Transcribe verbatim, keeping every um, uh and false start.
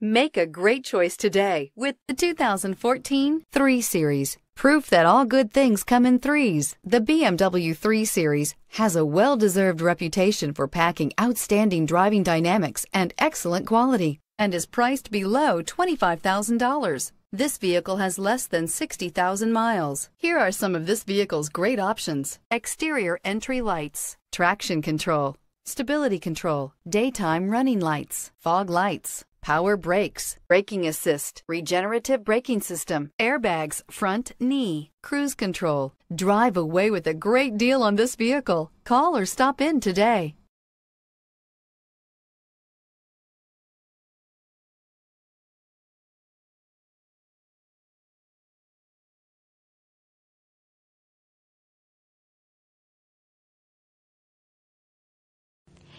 Make a great choice today with the two thousand fourteen three series. Proof that all good things come in threes. The B M W three series has a well-deserved reputation for packing outstanding driving dynamics and excellent quality, and is priced below twenty-five thousand dollars. This vehicle has less than sixty thousand miles. Here are some of this vehicle's great options: exterior entry lights, traction control, stability control, daytime running lights, fog lights, power brakes, braking assist, regenerative braking system, airbags, front knee, cruise control. Drive away with a great deal on this vehicle. Call or stop in today.